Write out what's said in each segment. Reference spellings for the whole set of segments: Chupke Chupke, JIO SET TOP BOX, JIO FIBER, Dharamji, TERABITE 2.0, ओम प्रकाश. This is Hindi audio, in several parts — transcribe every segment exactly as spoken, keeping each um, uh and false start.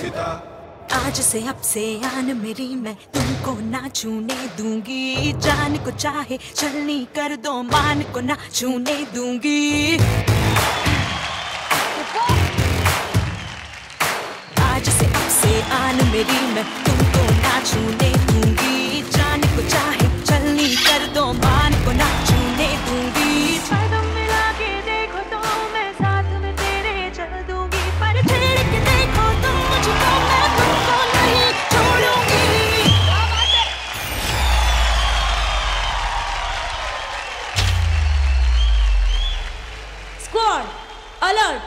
स्थिता आज से अब से आन मेरी मैं तुमको ना छूने दूंगी जान को चाहे चलनी कर दो मान को ना छूने दूंगी आज से अब से आन मेरी मैं तुमको ना छूने दूंगी जान को चाहे चलनी कर दो मान को ना छूने दूंगी Alert!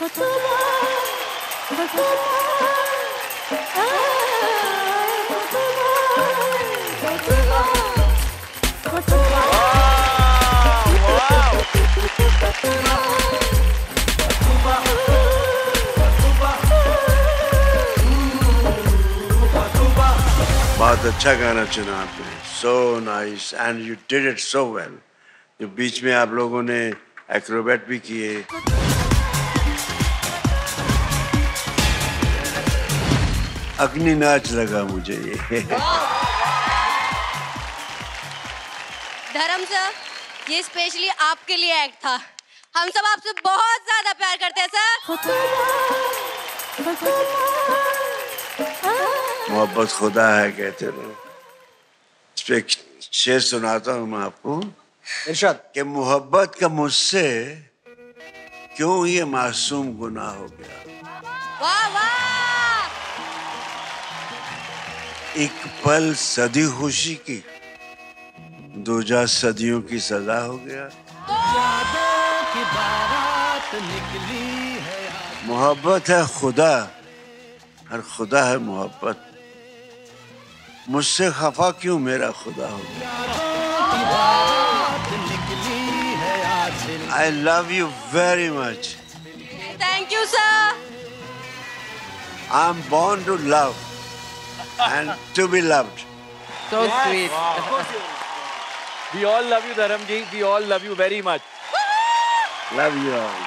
बहुत अच्छा गाना चुना आपने, so nice and you did it so well. जो बीच में आप लोगों ने एक्रोबैट भी किए. अग्नि नाच लगा मुझे ये. धर्म सर, ये स्पेशली आपके लिए एक्ट था. हम सब आपसे बहुत ज़्यादा प्यार करते हैं सर. मोहब्बत खुदा है कहते हैं. इसपे शेर सुनाता हूँ मैं आपको. इरशाद कि मोहब्बत का मुझसे क्यों ये मासूम गुनाह हो गया. वाह वाह. एक पल सदी खुशी की दूजा सदियों की सजा हो गया. मोहब्बत है खुदा और खुदा है मोहब्बत. मुझसे खफा क्यों मेरा खुदा हो गया. I love you very much. Thank you, sir. I'm born to love and to be loved. So yes. Sweet. Wow. We all love you, Dharamji. We all love you very much. Love you all.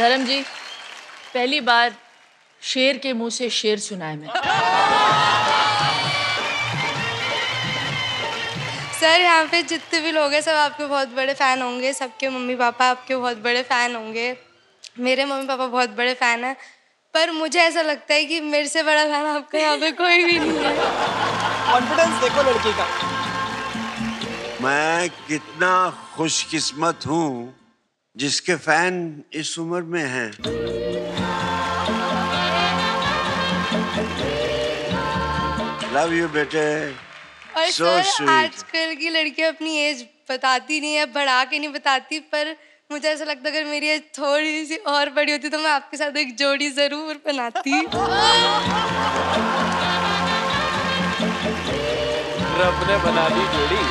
Dharamji, पहली बार शेर के मुंह से शेर सुना है मैंने. सर यहाँ पे जितने भी लोग हैं सब आपके बहुत बड़े फ़ैन होंगे. सबके मम्मी पापा आपके बहुत बड़े फ़ैन होंगे. मेरे मम्मी पापा बहुत बड़े फ़ैन हैं. पर मुझे ऐसा लगता है कि मेरे से बड़ा फ़ैन आपका यहाँ पे कोई भी नहीं है. कॉन्फिडेंस देखो लड़की का. मैं कितना खुशकिस्मत हूँ जिसके फ़ैन इस उम्र में हैं. लव यू बेटे. और सर आजकल की लड़कियां अपनी एज बताती नहीं है, बढ़ा के नहीं बताती. पर मुझे ऐसा लगता है अगर मेरी एज थोड़ी सी और बड़ी होती तो मैं आपके साथ एक जोड़ी जरूर बनाती. रब ने बना दी जोड़ी.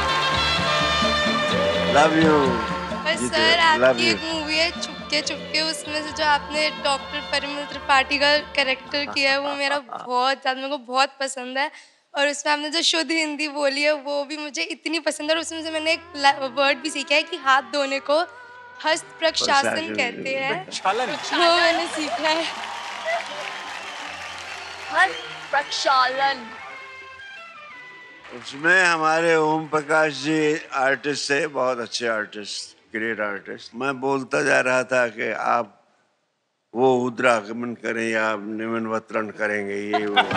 Love you. और सर आपकी एक मूवी है चुपके चुपके, उसमें से जो आपने डॉक्टर परिमिल्त्र पार्टी का कैरेक्टर किया है वो मेरा बहुत ज्यादा मेरे को बहुत पसंद है. और उसमें आपने जो शुद्ध हिंदी बोली है वो भी मुझे इतनी पसंद है. और उसमें से मैंने एक वर्ड भी सीखा है कि हाथ धोने को हस्त प्रक्षासन कहते हैं. वो मैंने सीखा है. हस्त प्रक्षालन. उसमें हमारे ओम प्रकाश जी आर्टिस्ट है, बहुत अच्छे आर्टिस्ट, ग्रेट आर्टिस्ट. मैं बोलता जा रहा था कि आप वो उद्रा आगमन करें या निमन वत्रण करेंगे ये वो. तो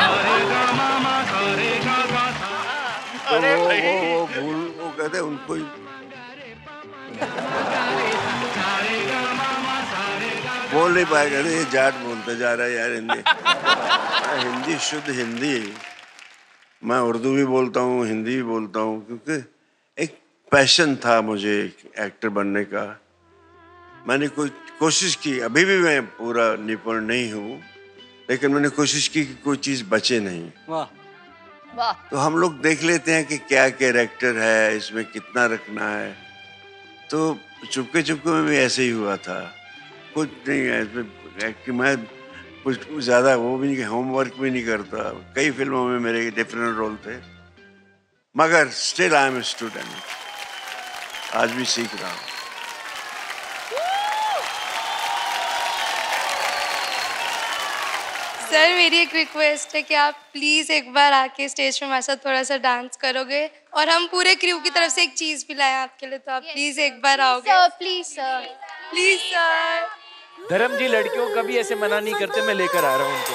वो वो भूल वो कहते उनको. बोल नहीं पाए कहते ये जाट बोलते जा रहा है यार हिंदी. हिंदी शुद्ध हिंदी. मैं उर्दू भी बोलता हूँ, हिंदी भी बोलता हूँ, क्योंकि एक पैशन था मुझे एक्टर बनने का. मैंने कोई कोशिश की, अभी भी मैं पूरा निपुण नहीं हूँ, लेकिन मैंने कोशिश की कि कोई चीज़ बचे नहीं. वाह वाह. तो हम लोग देख लेते हैं कि क्या कैरेक्टर है, इसमें कितना रखना है. तो चुपके चुपके में भी ऐसे ही हुआ था. कुछ नहीं है इसमें कि मैं कुछ ज़्यादा वो भी नहीं, होमवर्क भी नहीं करता. कई फिल्मों में मेरे डिफरेंट रोल थे, मगर still I am a student. आज भी सीख रहा हूँ. सर मेरी एक रिक्वेस्ट है कि आप प्लीज़ एक बार आके स्टेज पे हमारे साथ थोड़ा सा डांस करोगे. और हम पूरे क्रू की तरफ से एक चीज़ भी लाए आपके लिए, तो आप प्लीज़ एक बार आओगे. Sir please sir please sir. Dharam ji लड़कियों का भी ऐसे मना नहीं करते, मैं लेकर आ रहा हूँ उनको.